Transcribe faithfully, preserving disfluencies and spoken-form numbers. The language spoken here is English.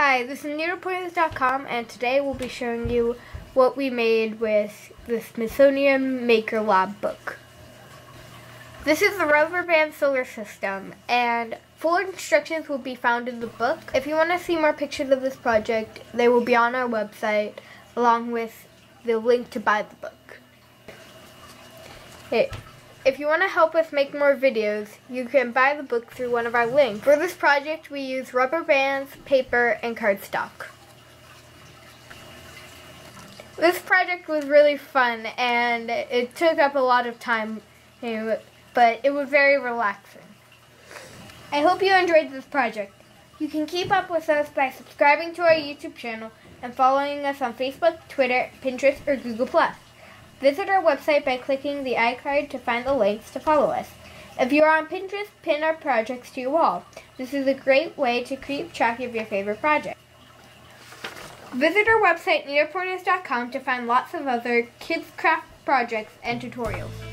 Hi, this is Needlepointers dot com, and today we'll be showing you what we made with the Smithsonian Maker Lab book. This is the rubber band solar system, and full instructions will be found in the book. If you want to see more pictures of this project, they will be on our website, along with the link to buy the book. Hey. If you want to help us make more videos, you can buy the book through one of our links. For this project, we use rubber bands, paper, and cardstock. This project was really fun, and it took up a lot of time, but it was very relaxing. I hope you enjoyed this project. You can keep up with us by subscribing to our YouTube channel and following us on Facebook, Twitter, Pinterest, or Google plus. Visit our website by clicking the iCard to find the links to follow us. If you are on Pinterest, pin our projects to your wall. This is a great way to keep track of your favorite project. Visit our website, Needlepointers dot com, to find lots of other kids' craft projects and tutorials.